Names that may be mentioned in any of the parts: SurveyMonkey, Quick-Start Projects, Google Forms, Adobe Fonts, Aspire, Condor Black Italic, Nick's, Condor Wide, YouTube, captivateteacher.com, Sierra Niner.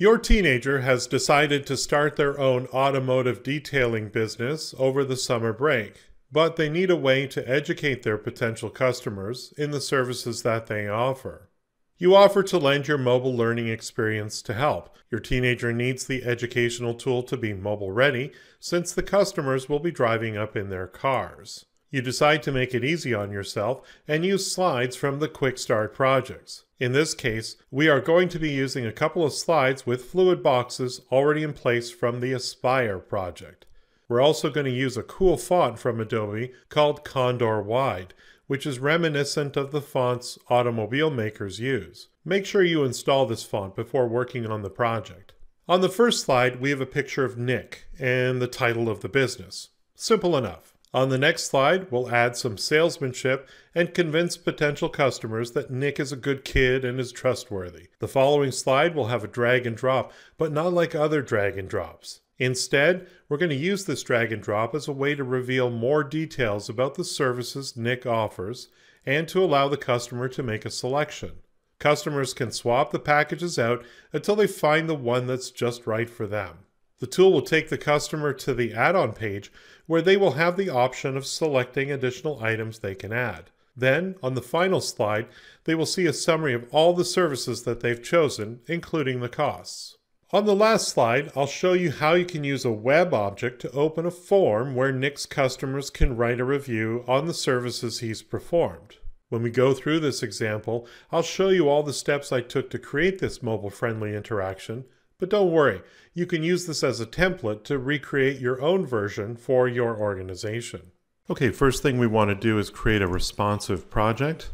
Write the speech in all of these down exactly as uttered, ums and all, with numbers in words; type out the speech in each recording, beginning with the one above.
Your teenager has decided to start their own automotive detailing business over the summer break, but they need a way to educate their potential customers in the services that they offer. You offer to lend your mobile learning experience to help. Your teenager needs the educational tool to be mobile ready, since the customers will be driving up in their cars. You decide to make it easy on yourself and use slides from the Quick-Start Projects. In this case, we are going to be using a couple of slides with fluid boxes already in place from the Aspire project. We're also going to use a cool font from Adobe called Condor Wide, which is reminiscent of the fonts automobile makers use. Make sure you install this font before working on the project. On the first slide, we have a picture of Nick and the title of the business. Simple enough. On the next slide, we'll add some salesmanship and convince potential customers that Nick is a good kid and is trustworthy. The following slide will have a drag and drop, but not like other drag and drops. Instead, we're going to use this drag and drop as a way to reveal more details about the services Nick offers and to allow the customer to make a selection. Customers can swap the packages out until they find the one that's just right for them. The tool will take the customer to the add-on page where they will have the option of selecting additional items they can add. Then, on the final slide, they will see a summary of all the services that they've chosen, including the costs. On the last slide, I'll show you how you can use a web object to open a form where Nick's customers can write a review on the services he's performed. When we go through this example, I'll show you all the steps I took to create this mobile-friendly interaction. But don't worry, you can use this as a template to recreate your own version for your organization. Okay, first thing we want to do is create a responsive project.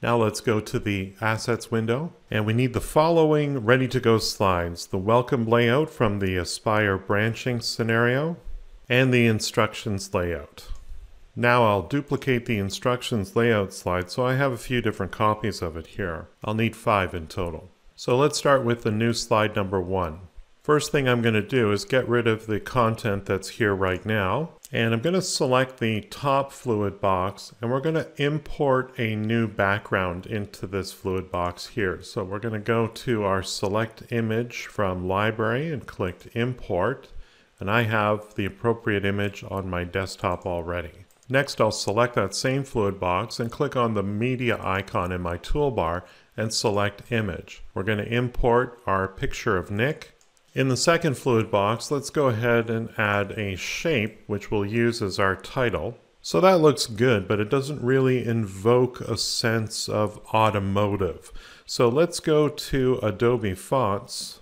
Now let's go to the Assets window, and we need the following ready-to-go slides: the welcome layout from the Aspire branching scenario and the instructions layout. Now I'll duplicate the instructions layout slide, so I have a few different copies of it here. I'll need five in total. So let's start with the new slide number one. First thing I'm going to do is get rid of the content that's here right now. And I'm going to select the top fluid box, and we're going to import a new background into this fluid box here. So we're going to go to our select image from library and click import. And I have the appropriate image on my desktop already. Next, I'll select that same fluid box and click on the media icon in my toolbar and select image. We're going to import our picture of Nick. In the second fluid box, let's go ahead and add a shape, which we'll use as our title. So that looks good, but it doesn't really invoke a sense of automotive. So let's go to Adobe Fonts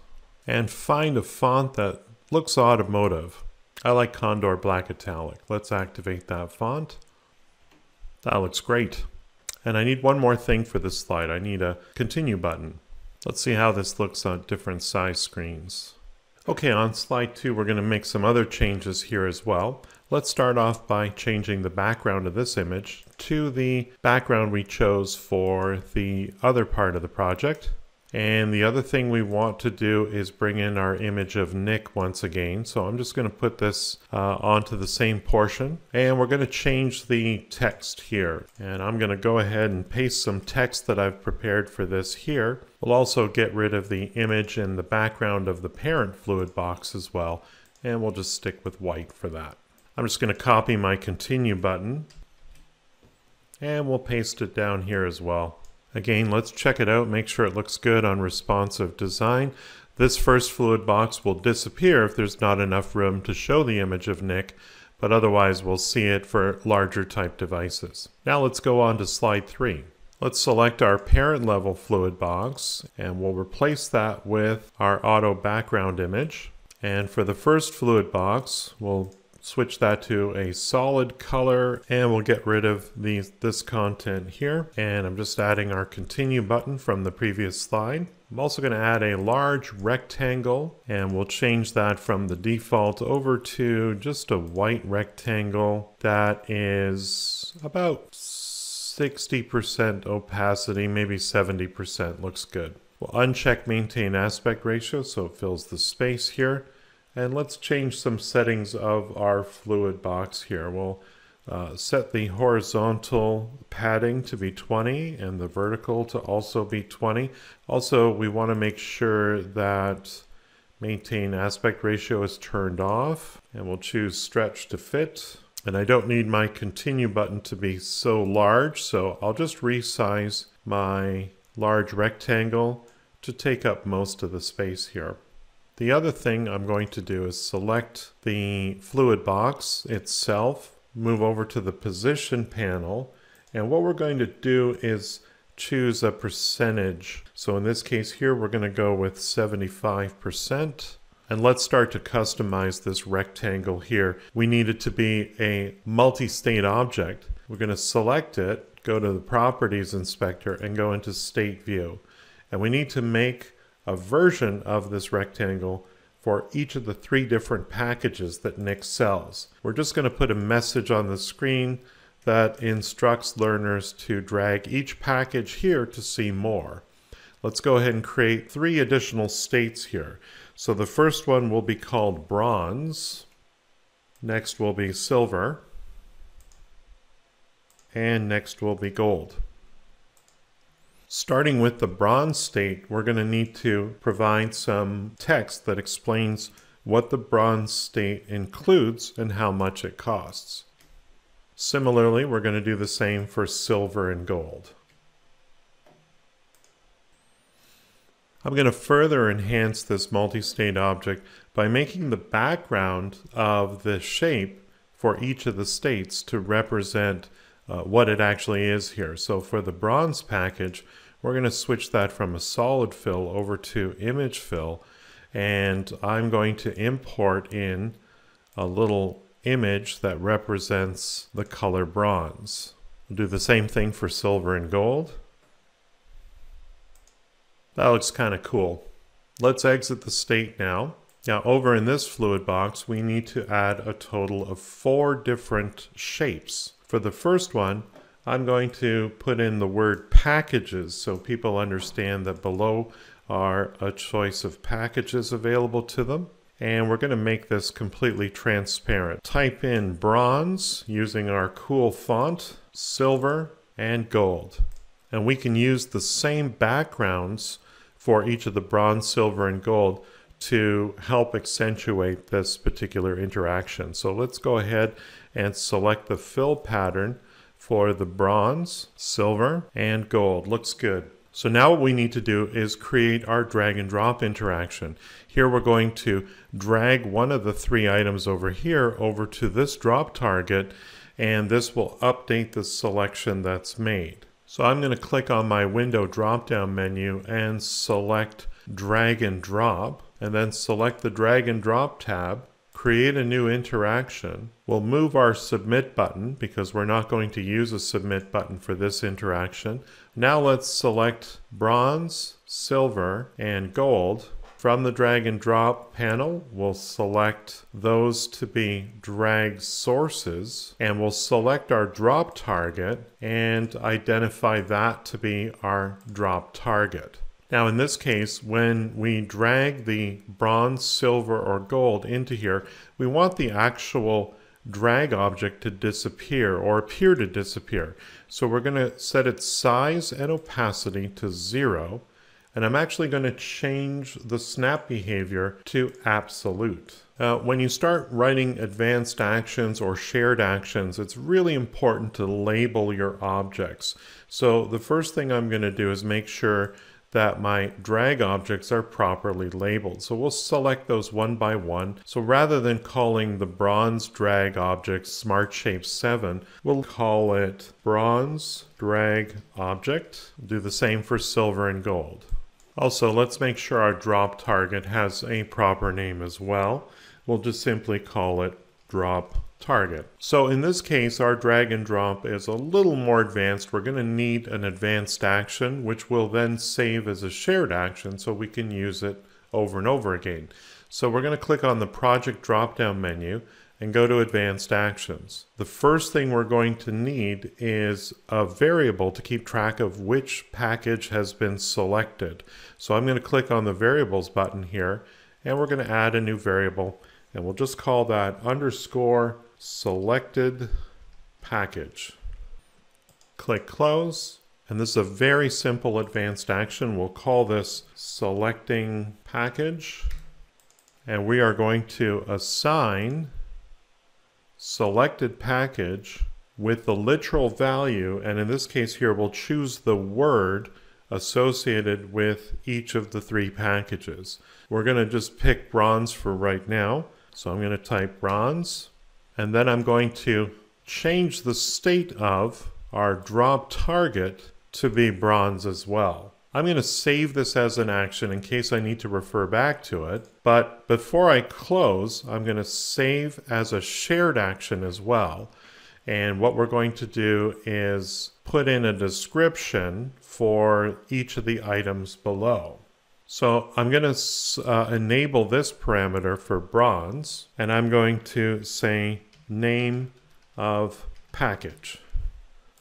and find a font that looks automotive. I like Condor Black Italic. Let's activate that font. That looks great. And I need one more thing for this slide. I need a continue button. Let's see how this looks on different size screens. Okay, on slide two, we're going to make some other changes here as well. Let's start off by changing the background of this image to the background we chose for the other part of the project. And the other thing we want to do is bring in our image of Nick once again. So I'm just going to put this uh, onto the same portion, and we're going to change the text here. And I'm going to go ahead and paste some text that I've prepared for this here. We'll also get rid of the image and the background of the parent fluid box as well. And we'll just stick with white for that. I'm just going to copy my continue button, and we'll paste it down here as well. Again, let's check it out, make sure it looks good on responsive design. This first fluid box will disappear if there's not enough room to show the image of Nick, but otherwise we'll see it for larger type devices. Now let's go on to slide three. Let's select our parent level fluid box, and we'll replace that with our auto background image. And for the first fluid box, we'll switch that to a solid color, and we'll get rid of these this content here. And I'm just adding our continue button from the previous slide. I'm also going to add a large rectangle, and we'll change that from the default over to just a white rectangle that is about sixty percent opacity, maybe seventy percent. Looks good. We'll uncheck maintain aspect ratio so it fills the space here. And let's change some settings of our fluid box here. We'll uh, set the horizontal padding to be twenty and the vertical to also be twenty. Also, we want to make sure that Maintain aspect ratio is turned off, and we'll choose stretch to fit. And I don't need my continue button to be so large, so I'll just resize my large rectangle to take up most of the space here. The other thing I'm going to do is select the fluid box itself, move over to the position panel, and what we're going to do is choose a percentage. So in this case here, we're going to go with seventy-five percent. And let's start to customize this rectangle here. We need it to be a multi-state object. We're going to select it, go to the Properties Inspector, and go into State View. And we need to make a version of this rectangle for each of the three different packages that Nick sells. We're just going to put a message on the screen that instructs learners to drag each package here to see more. Let's go ahead and create three additional states here. So the first one will be called bronze. Next will be silver. And next will be gold. Starting with the bronze state, we're going to need to provide some text that explains what the bronze state includes and how much it costs. Similarly, we're going to do the same for silver and gold. I'm going to further enhance this multi-state object by making the background of the shape for each of the states to represent uh, what it actually is here. So for the bronze package, we're going to switch that from a solid fill over to image fill, and I'm going to import in a little image that represents the color bronze. We'll do the same thing for silver and gold. That looks kind of cool. Let's exit the state now. Now over in this fluid box, we need to add a total of four different shapes. For the first one, I'm going to put in the word packages so people understand that below are a choice of packages available to them. And we're going to make this completely transparent. Type in bronze using our cool font, silver, and gold. And we can use the same backgrounds for each of the bronze, silver, and gold to help accentuate this particular interaction. So let's go ahead and select the fill pattern for the bronze, silver, and gold. Looks good. So now what we need to do is create our drag and drop interaction. Here we're going to drag one of the three items over here over to this drop target, and this will update the selection that's made. So I'm going to click on my window drop-down menu and select drag and drop, and then select the drag and drop tab, create a new interaction. We'll move our submit button because we're not going to use a submit button for this interaction. Now let's select bronze, silver, and gold. From the drag and drop panel, we'll select those to be drag sources, and we'll select our drop target and identify that to be our drop target. Now in this case, when we drag the bronze, silver, or gold into here, we want the actual drag object to disappear or appear to disappear. So we're going to set its size and opacity to zero. And I'm actually going to change the snap behavior to absolute. Uh, when you start writing advanced actions or shared actions, it's really important to label your objects. So the first thing I'm going to do is make sure that my drag objects are properly labeled. So we'll select those one by one. So rather than calling the bronze drag object Smart Shape seven, we'll call it bronze drag object. Do the same for silver and gold. Also, let's make sure our drop target has a proper name as well. We'll just simply call it drop target. So in this case, our drag and drop is a little more advanced. We're going to need an advanced action, which will then save as a shared action so we can use it over and over again. So we're going to click on the project drop-down menu and go to advanced actions. The first thing we're going to need is a variable to keep track of which package has been selected. So I'm going to click on the variables button here, and we're going to add a new variable, and we'll just call that underscore selected package. Click close, and this is a very simple advanced action. We'll call this selecting package, and we are going to assign selected package with the literal value, and in this case here we'll choose the word associated with each of the three packages. We're going to just pick bronze for right now, so I'm going to type bronze, and then I'm going to change the state of our drop target to be bronze as well. I'm going to save this as an action in case I need to refer back to it, but before I close, I'm going to save as a shared action as well. And what we're going to do is put in a description for each of the items below. So I'm going to uh, enable this parameter for bronze, and I'm going to say name of package.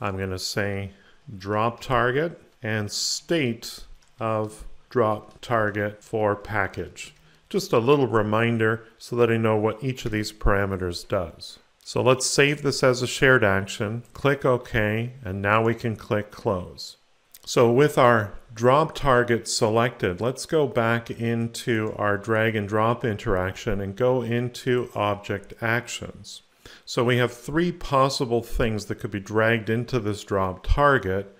I'm going to say drop target and state of drop target for package. Just a little reminder so that I know what each of these parameters does. So let's save this as a shared action, click OK, and now we can click Close. So with our drop target selected, let's go back into our drag and drop interaction and go into Object Actions. So we have three possible things that could be dragged into this drop target.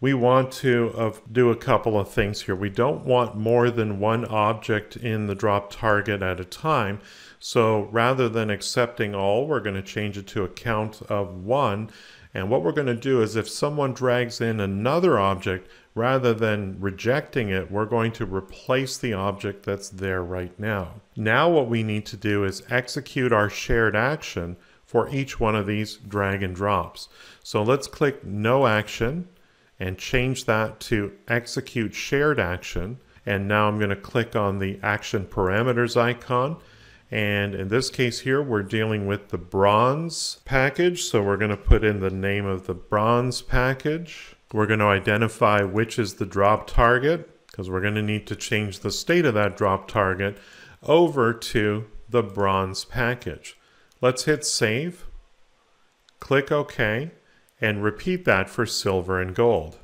We want to uh, do a couple of things here. We don't want more than one object in the drop target at a time. So rather than accepting all, we're going to change it to a count of one. And what we're going to do is if someone drags in another object, rather than rejecting it, we're going to replace the object that's there right now. Now what we need to do is execute our shared action for each one of these drag and drops. So let's click No Action and change that to Execute Shared Action. And now I'm going to click on the Action Parameters icon. And in this case here, we're dealing with the bronze package. So we're going to put in the name of the bronze package. We're going to identify which is the drop target, because we're going to need to change the state of that drop target over to the bronze package. Let's hit save, click OK, and repeat that for silver and gold.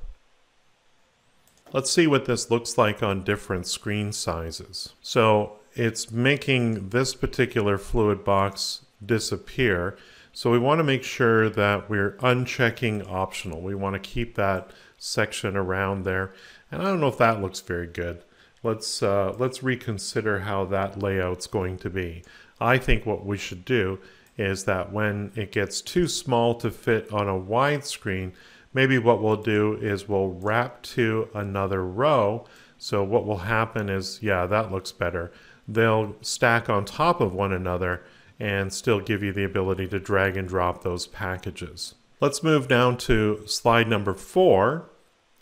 Let's see what this looks like on different screen sizes. So it's making this particular fluid box disappear. So we want to make sure that we're unchecking optional. We want to keep that section around there. And I don't know if that looks very good. Let's, uh, let's reconsider how that layout's going to be. I think what we should do is that when it gets too small to fit on a wide screen, maybe what we'll do is we'll wrap to another row. So what will happen is, yeah, that looks better. They'll stack on top of one another and still give you the ability to drag and drop those packages. Let's move down to slide number four.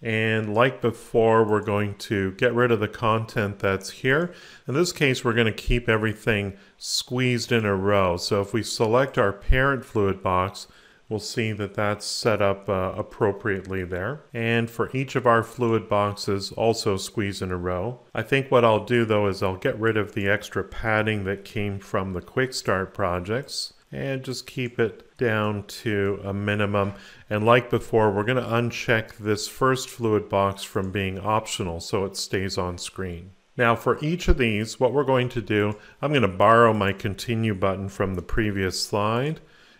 And like before, we're going to get rid of the content that's here. In this case, we're going to keep everything squeezed in a row. So if we select our parent fluid box, we'll see that that's set up uh, appropriately there. And for each of our fluid boxes, also squeeze in a row. I think what I'll do though is I'll get rid of the extra padding that came from the Quick Start projects and just keep it down to a minimum. And like before, we're going to uncheck this first fluid box from being optional so it stays on screen. Now for each of these, what we're going to do, I'm going to borrow my continue button from the previous slide.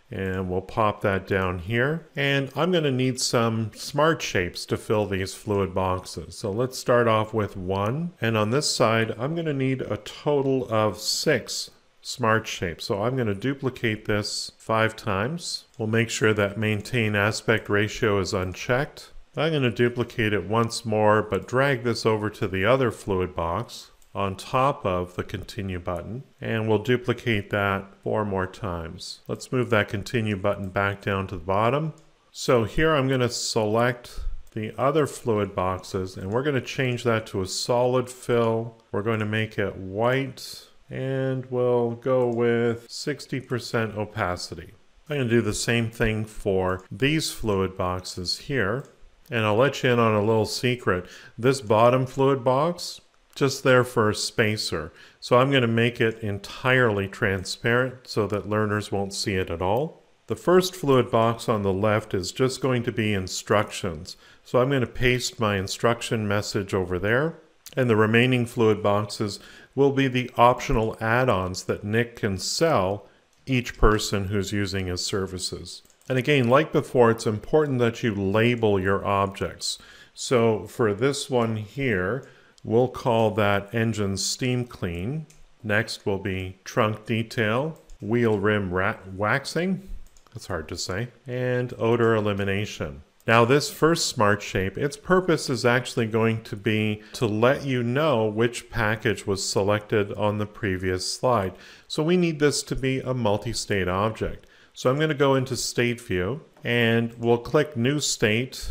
And we'll pop that down here. And I'm going to need some smart shapes to fill these fluid boxes. So let's start off with one. And on this side, I'm going to need a total of six smart shapes. So I'm going to duplicate this five times. We'll make sure that maintain aspect ratio is unchecked. I'm going to duplicate it once more, but drag this over to the other fluid box on top of the continue button, and we'll duplicate that four more times. Let's move that continue button back down to the bottom. So here I'm going to select the other fluid boxes, and we're going to change that to a solid fill. We're going to make it white, and we'll go with sixty percent opacity. I'm going to do the same thing for these fluid boxes here, and I'll let you in on a little secret. This bottom fluid box, just there for a spacer. So I'm going to make it entirely transparent so that learners won't see it at all. The first fluid box on the left is just going to be instructions. So I'm going to paste my instruction message over there. And the remaining fluid boxes, will be the optional add-ons that Nick can sell each person who's using his services. And again, like before, it's important that you label your objects. So for this one here, we'll call that engine steam clean. Next will be trunk detail, wheel rim waxing, that's hard to say, and odor elimination. Now this first smart shape, its purpose is actually going to be to let you know which package was selected on the previous slide. So we need this to be a multi-state object. So I'm going to go into state view and we'll click new state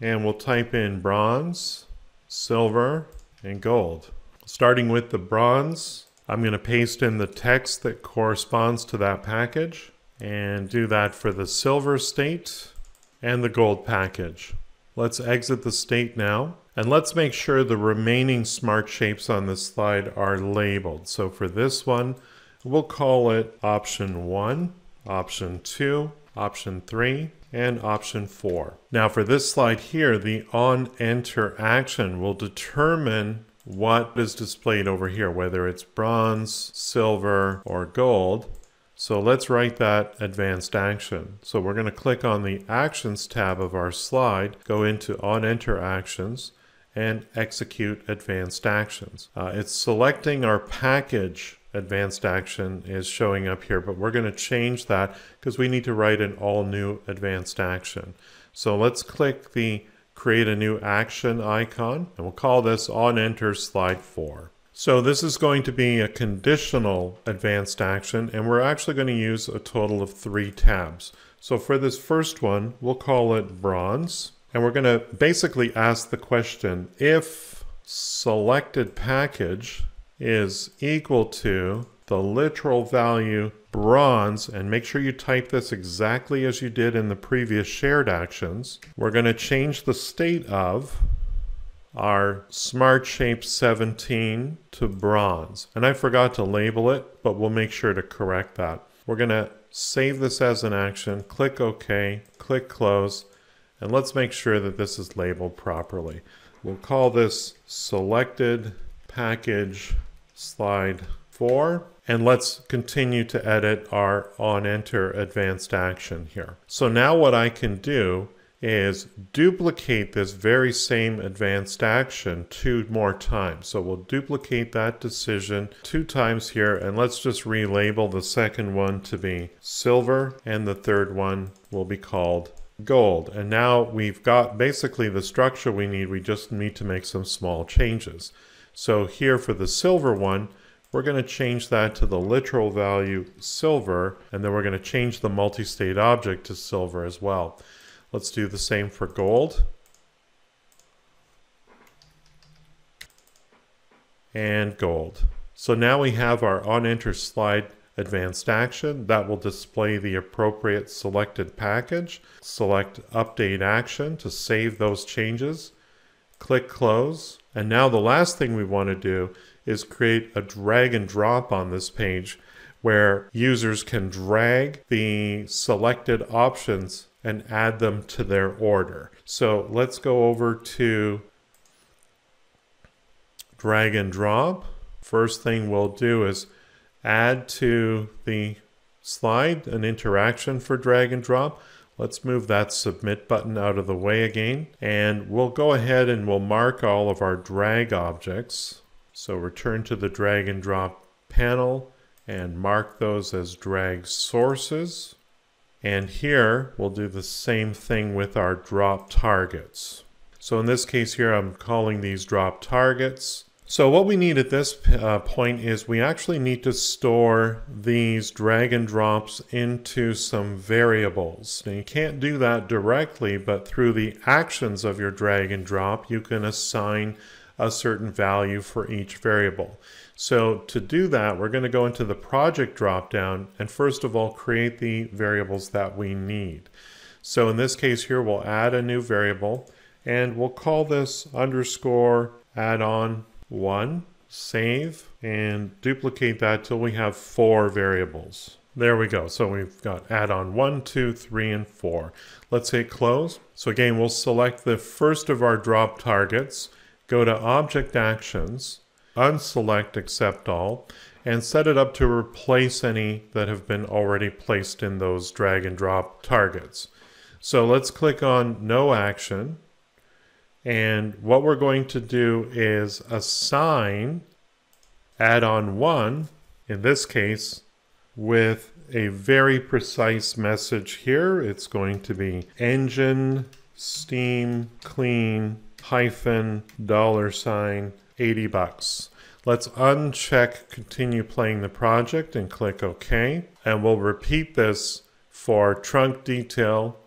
and we'll type in bronze, silver, and gold. Starting with the bronze, I'm going to paste in the text that corresponds to that package and do that for the silver state and the gold package. Let's exit the state now, and let's make sure the remaining smart shapes on this slide are labeled. So for this one, we'll call it option one, option two, option three, and option four. Now for this slide here, the on enter action will determine what is displayed over here, whether it's bronze, silver, or gold. So let's write that advanced action. So we're going to click on the Actions tab of our slide, go into On Enter Actions, and Execute Advanced Actions. Uh, it's selecting our package. Advanced action is showing up here, but we're going to change that because we need to write an all new advanced action. So let's click the Create a New Action icon, and we'll call this On Enter Slide four. So this is going to be a conditional advanced action, and we're actually going to use a total of three tabs. So for this first one, we'll call it bronze, and we're going to basically ask the question, if selected package is equal to the literal value bronze, and make sure you type this exactly as you did in the previous shared actions, we're going to change the state of our smart shape seventeen to bronze. And I forgot to label it, but we'll make sure to correct that. We're going to save this as an action, click OK, click close, and let's make sure that this is labeled properly. We'll call this selected package slide four, and let's continue to edit our on enter advanced action here. So now what I can do is duplicate this very same advanced action two more times. So we'll duplicate that decision two times here, and let's just relabel the second one to be silver, and the third one will be called gold. And now we've got basically the structure we need. We just need to make some small changes. So here for the silver one, we're going to change that to the literal value silver, and then we're going to change the multi-state object to silver as well. Let's do the same for gold. And gold. So now we have our on enter slide advanced action that will display the appropriate selected package. Select update action to save those changes. Click close. And now the last thing we want to do is create a drag and drop on this page where users can drag the selected options and add them to their order. So let's go over to drag and drop. First thing we'll do is add to the slide an interaction for drag and drop. Let's move that submit button out of the way again, and we'll go ahead and we'll mark all of our drag objects. So return to the drag and drop panel and mark those as drag sources. And here, we'll do the same thing with our drop targets. So in this case here, I'm calling these drop targets. So what we need at this uh, point is we actually need to store these drag and drops into some variables. Now you can't do that directly, but through the actions of your drag and drop, you can assign a certain value for each variable. So to do that, we're going to go into the project dropdown and first of all, create the variables that we need. So in this case here, we'll add a new variable and we'll call this underscore add-on one, save, and duplicate that till we have four variables. There we go. So we've got add-on one, two, three, and four. Let's hit close. So again, we'll select the first of our drop targets, go to Object Actions, unselect Accept All, and set it up to replace any that have been already placed in those drag and drop targets. So let's click on No Action. And what we're going to do is assign add-on one, in this case, with a very precise message here. It's going to be engine steam clean hyphen dollar sign eighty bucks. Let's uncheck continue playing the project and click OK. And we'll repeat this for trunk detail,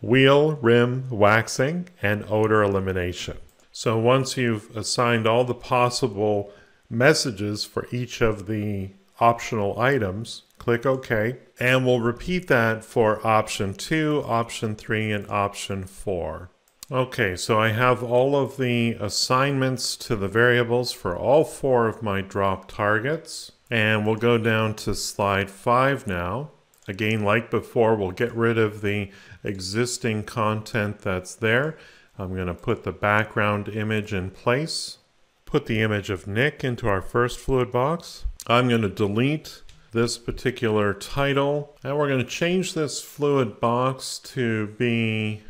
wheel rim waxing, and odor elimination. So once you've assigned all the possible messages for each of the optional items, click OK, and we'll repeat that for option two, option three, and option four. Okay, so I have all of the assignments to the variables for all four of my drop targets, and we'll go down to slide five now. Again, like before, we'll get rid of the existing content that's there. I'm going to put the background image in place, put the image of Nick into our first fluid box. I'm going to delete this particular title, and we're going to change this fluid box to be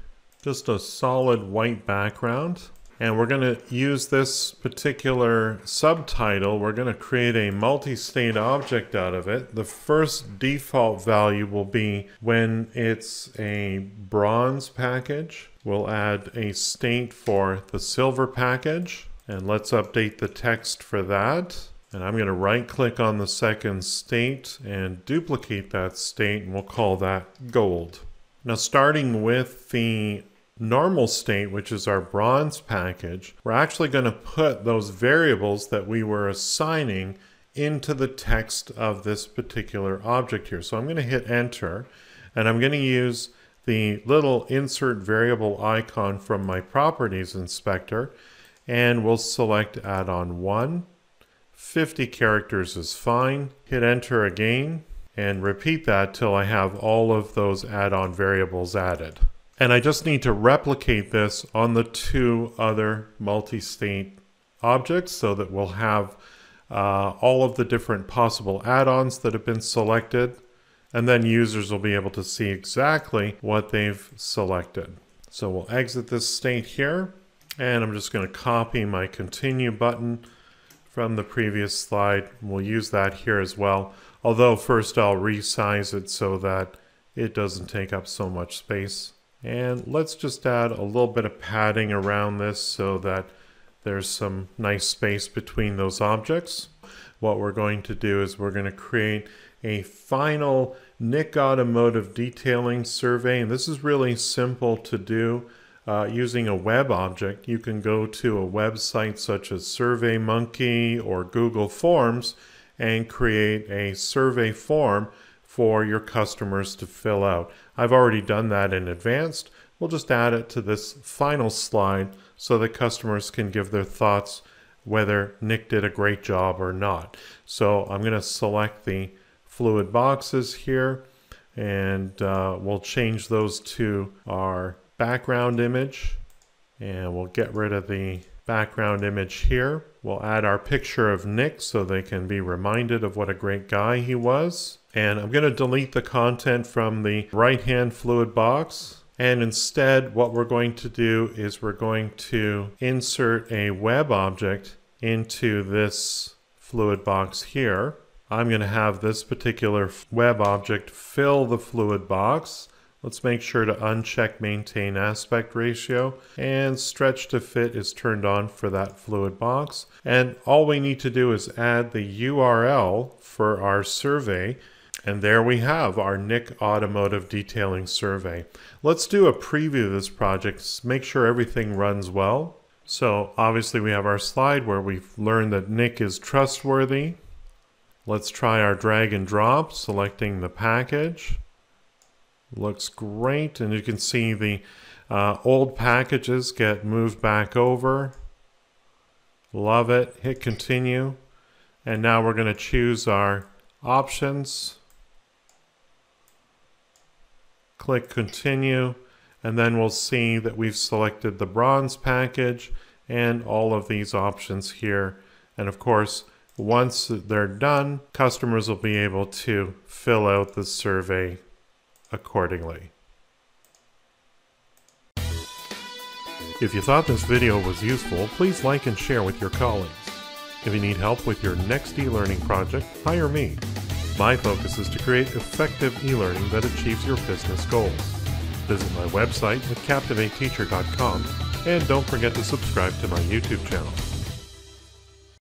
just a solid white background, and we're going to use this particular subtitle. We're going to create a multi-state object out of it. The first default value will be when it's a bronze package. We'll add a state for the silver package, and let's update the text for that. And I'm going to right click on the second state and duplicate that state, and we'll call that gold. Now, starting with the normal state, which is our bronze package, we're actually going to put those variables that we were assigning into the text of this particular object here. So I'm going to hit enter, and I'm going to use the little insert variable icon from my properties inspector, and we'll select add-on one. fifty characters is fine. Hit enter again and repeat that till I have all of those add-on variables added. And I just need to replicate this on the two other multi-state objects so that we'll have uh, all of the different possible add-ons that have been selected, and then users will be able to see exactly what they've selected. So we'll exit this state here, and I'm just going to copy my continue button from the previous slide. We'll use that here as well, although first I'll resize it so that it doesn't take up so much space. And let's just add a little bit of padding around this so that there's some nice space between those objects. What we're going to do is we're going to create a final Nick Automotive detailing survey, and this is really simple to do. Uh, using a web object, you can go to a website such as SurveyMonkey or Google Forms and create a survey form for your customers to fill out. I've already done that in advanced. We'll just add it to this final slide so that customers can give their thoughts whether Nick did a great job or not. So I'm going to select the fluid boxes here, and uh, we'll change those to our background image, and we'll get rid of the background image here. We'll add our picture of Nick so they can be reminded of what a great guy he was. And I'm going to delete the content from the right hand fluid box, and instead what we're going to do is we're going to insert a web object into this fluid box here. I'm going to have this particular web object fill the fluid box. Let's make sure to uncheck maintain aspect ratio, and stretch to fit is turned on for that fluid box. And all we need to do is add the U R L for our survey. And there we have our Nick Automotive detailing survey. Let's do a preview of this project, make sure everything runs well. So obviously we have our slide where we've learned that Nick is trustworthy. Let's try our drag and drop, selecting the package. Looks great, and you can see the uh, old packages get moved back over. Love it. Hit continue, and now we're going to choose our options, click continue, and then we'll see that we've selected the bronze package and all of these options here And of course, once they're done, customers will be able to fill out the survey accordingly. If you thought this video was useful, please like and share with your colleagues. If you need help with your next e-learning project, hire me. My focus is to create effective e-learning that achieves your business goals. Visit my website at captivate teacher dot com and don't forget to subscribe to my YouTube channel.